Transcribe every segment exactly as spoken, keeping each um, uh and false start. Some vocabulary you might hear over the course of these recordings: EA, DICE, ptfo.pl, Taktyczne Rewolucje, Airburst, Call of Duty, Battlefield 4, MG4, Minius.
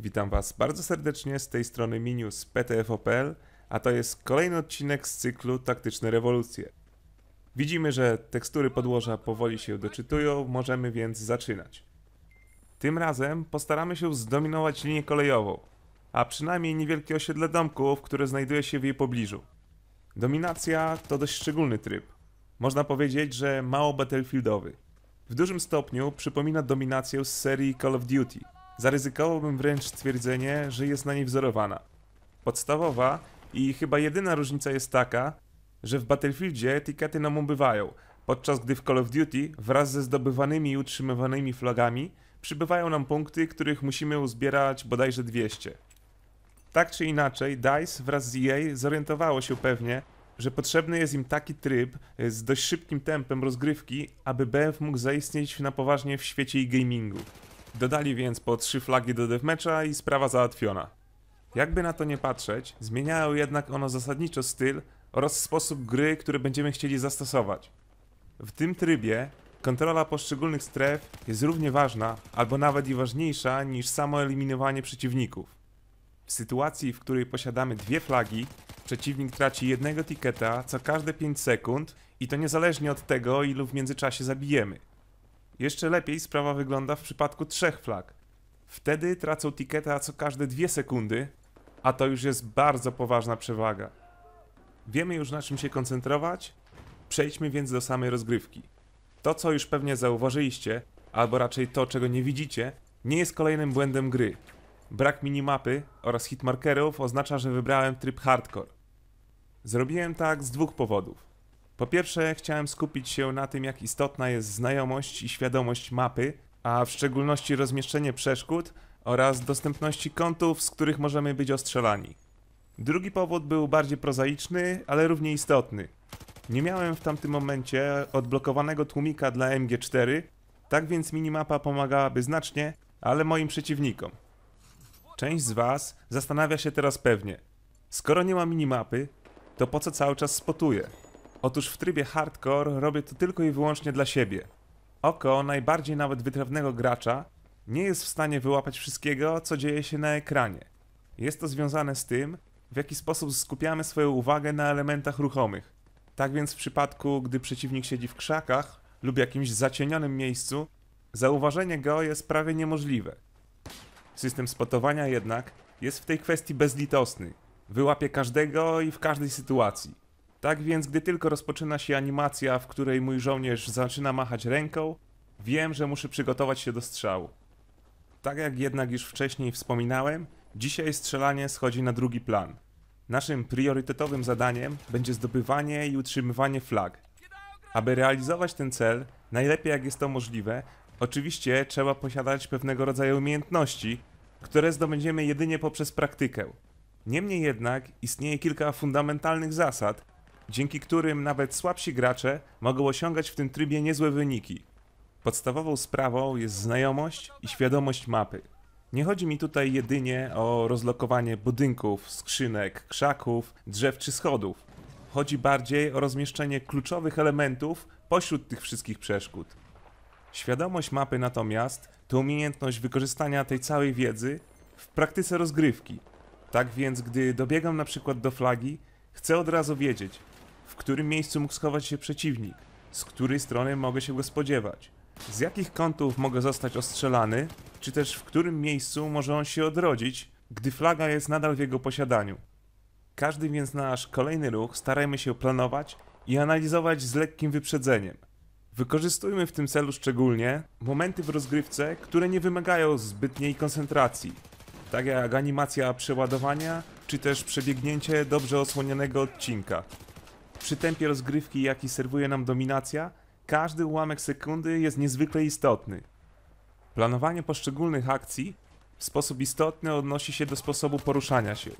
Witam Was bardzo serdecznie z tej strony Minius kropka p t f o kropka p l, a to jest kolejny odcinek z cyklu Taktyczne Rewolucje. Widzimy, że tekstury podłoża powoli się doczytują, możemy więc zaczynać. Tym razem postaramy się zdominować linię kolejową, a przynajmniej niewielkie osiedle domków, które znajduje się w jej pobliżu. Dominacja to dość szczególny tryb. Można powiedzieć, że mało battlefieldowy. W dużym stopniu przypomina dominację z serii Call of Duty. Zaryzykowałbym wręcz stwierdzenie, że jest na niej wzorowana. Podstawowa i chyba jedyna różnica jest taka, że w Battlefieldzie etykiety nam ubywają, podczas gdy w Call of Duty wraz ze zdobywanymi i utrzymywanymi flagami przybywają nam punkty, których musimy uzbierać bodajże dwieście. Tak czy inaczej, DICE wraz z E A zorientowało się pewnie, że potrzebny jest im taki tryb z dość szybkim tempem rozgrywki, aby B F mógł zaistnieć na poważnie w świecie i gamingu. Dodali więc po trzy flagi do deathmatcha i sprawa załatwiona. Jakby na to nie patrzeć, zmieniają jednak ono zasadniczo styl oraz sposób gry, który będziemy chcieli zastosować. W tym trybie kontrola poszczególnych stref jest równie ważna, albo nawet i ważniejsza niż samo eliminowanie przeciwników. W sytuacji, w której posiadamy dwie flagi, przeciwnik traci jednego tiketa co każde pięć sekund i to niezależnie od tego, ilu w międzyczasie zabijemy. Jeszcze lepiej sprawa wygląda w przypadku trzech flag. Wtedy tracą tiketa co każde dwie sekundy, a to już jest bardzo poważna przewaga. Wiemy już, na czym się koncentrować, przejdźmy więc do samej rozgrywki. To, co już pewnie zauważyliście, albo raczej to, czego nie widzicie, nie jest kolejnym błędem gry. Brak minimapy oraz hitmarkerów oznacza, że wybrałem tryb hardcore. Zrobiłem tak z dwóch powodów. Po pierwsze, chciałem skupić się na tym, jak istotna jest znajomość i świadomość mapy, a w szczególności rozmieszczenie przeszkód oraz dostępności kątów, z których możemy być ostrzelani. Drugi powód był bardziej prozaiczny, ale równie istotny. Nie miałem w tamtym momencie odblokowanego tłumika dla M G cztery, tak więc minimapa pomagałaby znacznie, ale moim przeciwnikom. Część z Was zastanawia się teraz pewnie, skoro nie ma minimapy, to po co cały czas spotuję? Otóż w trybie hardcore robię to tylko i wyłącznie dla siebie. Oko najbardziej nawet wytrawnego gracza nie jest w stanie wyłapać wszystkiego, co dzieje się na ekranie. Jest to związane z tym, w jaki sposób skupiamy swoją uwagę na elementach ruchomych. Tak więc w przypadku, gdy przeciwnik siedzi w krzakach lub jakimś zacienionym miejscu, zauważenie go jest prawie niemożliwe. System spotowania jednak jest w tej kwestii bezlitosny. Wyłapie każdego i w każdej sytuacji. Tak więc, gdy tylko rozpoczyna się animacja, w której mój żołnierz zaczyna machać ręką, wiem, że muszę przygotować się do strzału. Tak jak jednak już wcześniej wspominałem, dzisiaj strzelanie schodzi na drugi plan. Naszym priorytetowym zadaniem będzie zdobywanie i utrzymywanie flag. Aby realizować ten cel, najlepiej jak jest to możliwe, oczywiście trzeba posiadać pewnego rodzaju umiejętności, które zdobędziemy jedynie poprzez praktykę. Niemniej jednak istnieje kilka fundamentalnych zasad, dzięki którym nawet słabsi gracze mogą osiągać w tym trybie niezłe wyniki. Podstawową sprawą jest znajomość i świadomość mapy. Nie chodzi mi tutaj jedynie o rozlokowanie budynków, skrzynek, krzaków, drzew czy schodów. Chodzi bardziej o rozmieszczenie kluczowych elementów pośród tych wszystkich przeszkód. Świadomość mapy natomiast to umiejętność wykorzystania tej całej wiedzy w praktyce rozgrywki. Tak więc, gdy dobiegam na przykład do flagi, chcę od razu wiedzieć, w którym miejscu mógł schować się przeciwnik, z której strony mogę się go spodziewać, z jakich kątów mogę zostać ostrzelany, czy też w którym miejscu może on się odrodzić, gdy flaga jest nadal w jego posiadaniu. Każdy więc nasz kolejny ruch starajmy się planować i analizować z lekkim wyprzedzeniem. Wykorzystujmy w tym celu szczególnie momenty w rozgrywce, które nie wymagają zbytniej koncentracji, tak jak animacja przeładowania, czy też przebiegnięcie dobrze osłonionego odcinka. Przy tempie rozgrywki, jaki serwuje nam dominacja, każdy ułamek sekundy jest niezwykle istotny. Planowanie poszczególnych akcji w sposób istotny odnosi się do sposobu poruszania się.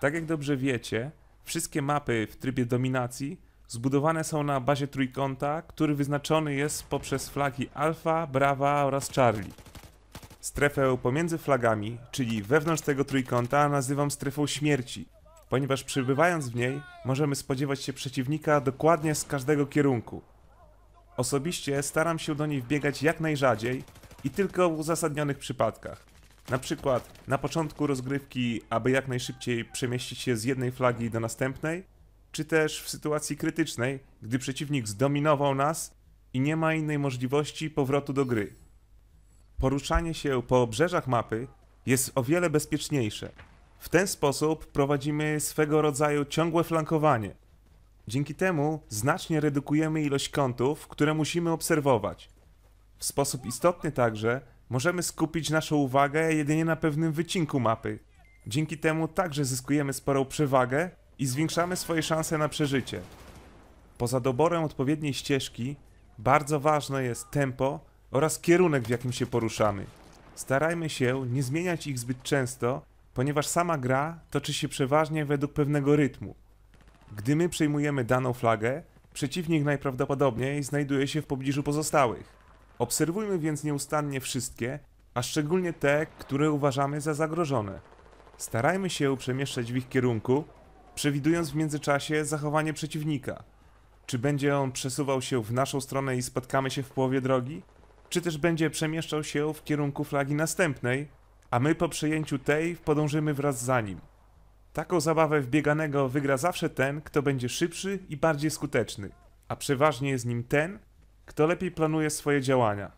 Tak jak dobrze wiecie, wszystkie mapy w trybie dominacji zbudowane są na bazie trójkąta, który wyznaczony jest poprzez flagi Alfa, Brava oraz Charlie. Strefę pomiędzy flagami, czyli wewnątrz tego trójkąta, nazywam strefą śmierci, ponieważ przybywając w niej możemy spodziewać się przeciwnika dokładnie z każdego kierunku. Osobiście staram się do niej wbiegać jak najrzadziej i tylko w uzasadnionych przypadkach. Na przykład na początku rozgrywki, aby jak najszybciej przemieścić się z jednej flagi do następnej, czy też w sytuacji krytycznej, gdy przeciwnik zdominował nas i nie ma innej możliwości powrotu do gry. Poruszanie się po obrzeżach mapy jest o wiele bezpieczniejsze. W ten sposób prowadzimy swego rodzaju ciągłe flankowanie. Dzięki temu znacznie redukujemy ilość kątów, które musimy obserwować. W sposób istotny także możemy skupić naszą uwagę jedynie na pewnym wycinku mapy. Dzięki temu także zyskujemy sporą przewagę i zwiększamy swoje szanse na przeżycie. Poza doborem odpowiedniej ścieżki bardzo ważne jest tempo oraz kierunek, w jakim się poruszamy. Starajmy się nie zmieniać ich zbyt często, ponieważ sama gra toczy się przeważnie według pewnego rytmu. Gdy my przejmujemy daną flagę, przeciwnik najprawdopodobniej znajduje się w pobliżu pozostałych. Obserwujmy więc nieustannie wszystkie, a szczególnie te, które uważamy za zagrożone. Starajmy się przemieszczać w ich kierunku, przewidując w międzyczasie zachowanie przeciwnika. Czy będzie on przesuwał się w naszą stronę i spotkamy się w połowie drogi? Czy też będzie przemieszczał się w kierunku flagi następnej, a my po przejęciu tej podążymy wraz za nim? Taką zabawę w bieganego wygra zawsze ten, kto będzie szybszy i bardziej skuteczny, a przeważnie jest nim ten, kto lepiej planuje swoje działania.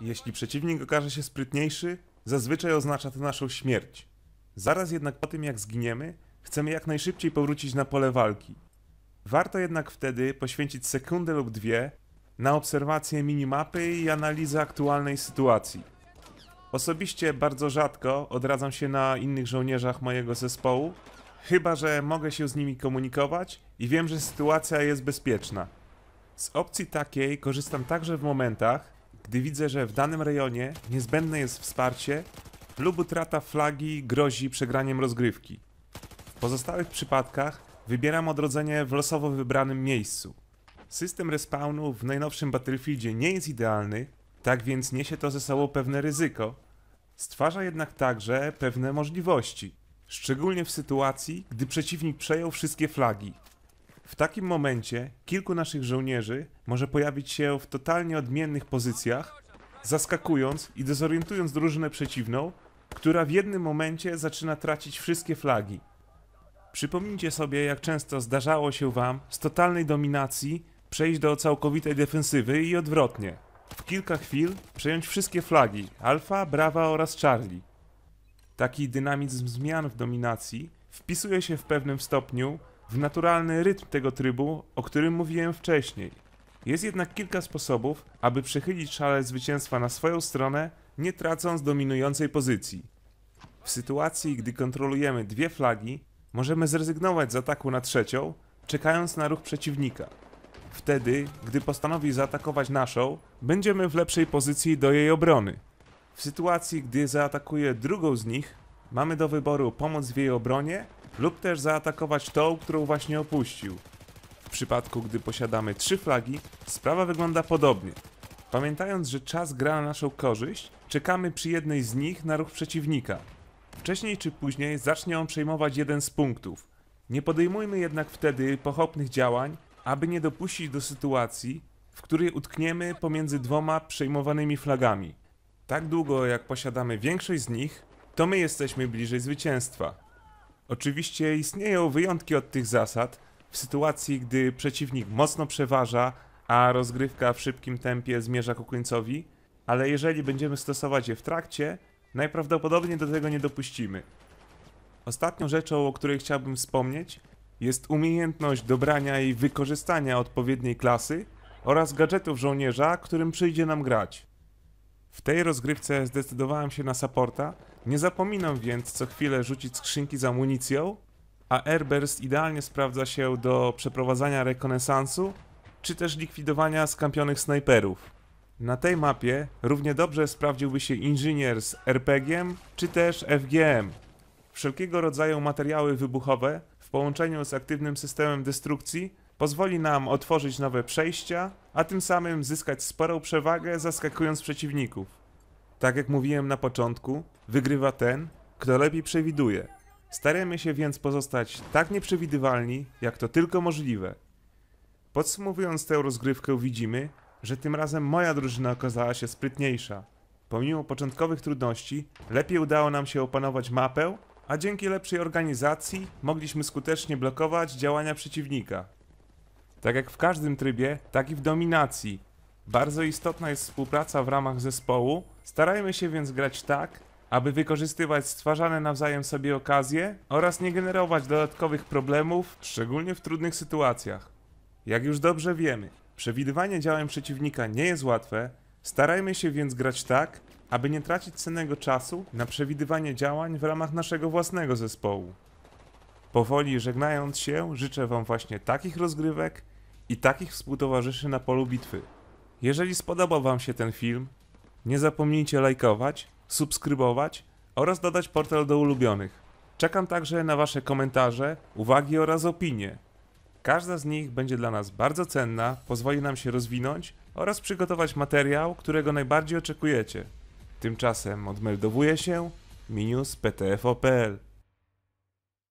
Jeśli przeciwnik okaże się sprytniejszy, zazwyczaj oznacza to naszą śmierć. Zaraz jednak po tym, jak zginiemy, chcemy jak najszybciej powrócić na pole walki. Warto jednak wtedy poświęcić sekundę lub dwie na obserwację minimapy i analizę aktualnej sytuacji. Osobiście bardzo rzadko odradzam się na innych żołnierzach mojego zespołu, chyba że mogę się z nimi komunikować i wiem, że sytuacja jest bezpieczna. Z opcji takiej korzystam także w momentach, gdy widzę, że w danym rejonie niezbędne jest wsparcie lub utrata flagi grozi przegraniem rozgrywki. W pozostałych przypadkach wybieram odrodzenie w losowo wybranym miejscu. System respawnu w najnowszym Battlefieldzie nie jest idealny, tak więc niesie to ze sobą pewne ryzyko. Stwarza jednak także pewne możliwości, szczególnie w sytuacji, gdy przeciwnik przejął wszystkie flagi. W takim momencie kilku naszych żołnierzy może pojawić się w totalnie odmiennych pozycjach, zaskakując i dezorientując drużynę przeciwną, która w jednym momencie zaczyna tracić wszystkie flagi. Przypomnijcie sobie, jak często zdarzało się wam z totalnej dominacji przejść do całkowitej defensywy i odwrotnie. W kilka chwil przejąć wszystkie flagi Alfa, Brava oraz Charlie. Taki dynamizm zmian w dominacji wpisuje się w pewnym stopniu w naturalny rytm tego trybu, o którym mówiłem wcześniej. Jest jednak kilka sposobów, aby przechylić szalę zwycięstwa na swoją stronę, nie tracąc dominującej pozycji. W sytuacji, gdy kontrolujemy dwie flagi, możemy zrezygnować z ataku na trzecią, czekając na ruch przeciwnika. Wtedy, gdy postanowi zaatakować naszą, będziemy w lepszej pozycji do jej obrony. W sytuacji, gdy zaatakuje drugą z nich, mamy do wyboru pomóc w jej obronie lub też zaatakować tą, którą właśnie opuścił. W przypadku, gdy posiadamy trzy flagi, sprawa wygląda podobnie. Pamiętając, że czas gra na naszą korzyść, czekamy przy jednej z nich na ruch przeciwnika. Wcześniej czy później zacznie on przejmować jeden z punktów. Nie podejmujmy jednak wtedy pochopnych działań, aby nie dopuścić do sytuacji, w której utkniemy pomiędzy dwoma przejmowanymi flagami. Tak długo jak posiadamy większość z nich, to my jesteśmy bliżej zwycięstwa. Oczywiście istnieją wyjątki od tych zasad, w sytuacji gdy przeciwnik mocno przeważa, a rozgrywka w szybkim tempie zmierza ku końcowi, ale jeżeli będziemy stosować je w trakcie, najprawdopodobniej do tego nie dopuścimy. Ostatnią rzeczą, o której chciałbym wspomnieć, jest umiejętność dobrania i wykorzystania odpowiedniej klasy oraz gadżetów żołnierza, którym przyjdzie nam grać. W tej rozgrywce zdecydowałem się na supporta, nie zapominam więc co chwilę rzucić skrzynki z amunicją, a Airburst idealnie sprawdza się do przeprowadzania rekonesansu czy też likwidowania skampionych snajperów. Na tej mapie równie dobrze sprawdziłby się inżynier z er pe giem czy też ef ge em. Wszelkiego rodzaju materiały wybuchowe w połączeniu z aktywnym systemem destrukcji pozwoli nam otworzyć nowe przejścia, a tym samym zyskać sporą przewagę, zaskakując przeciwników. Tak jak mówiłem na początku, wygrywa ten, kto lepiej przewiduje. Starajmy się więc pozostać tak nieprzewidywalni, jak to tylko możliwe. Podsumowując tę rozgrywkę widzimy, że tym razem moja drużyna okazała się sprytniejsza. Pomimo początkowych trudności, lepiej udało nam się opanować mapę, a dzięki lepszej organizacji mogliśmy skutecznie blokować działania przeciwnika. Tak jak w każdym trybie, tak i w dominacji. Bardzo istotna jest współpraca w ramach zespołu, starajmy się więc grać tak, aby wykorzystywać stwarzane nawzajem sobie okazje oraz nie generować dodatkowych problemów, szczególnie w trudnych sytuacjach. Jak już dobrze wiemy, przewidywanie działań przeciwnika nie jest łatwe, starajmy się więc grać tak, aby nie tracić cennego czasu na przewidywanie działań w ramach naszego własnego zespołu. Powoli żegnając się, życzę Wam właśnie takich rozgrywek i takich współtowarzyszy na polu bitwy. Jeżeli spodobał Wam się ten film, nie zapomnijcie lajkować, subskrybować oraz dodać portal do ulubionych. Czekam także na Wasze komentarze, uwagi oraz opinie. Każda z nich będzie dla nas bardzo cenna, pozwoli nam się rozwinąć oraz przygotować materiał, którego najbardziej oczekujecie. Tymczasem odmeldowuję się, Minius kropka p t f o kropka p l.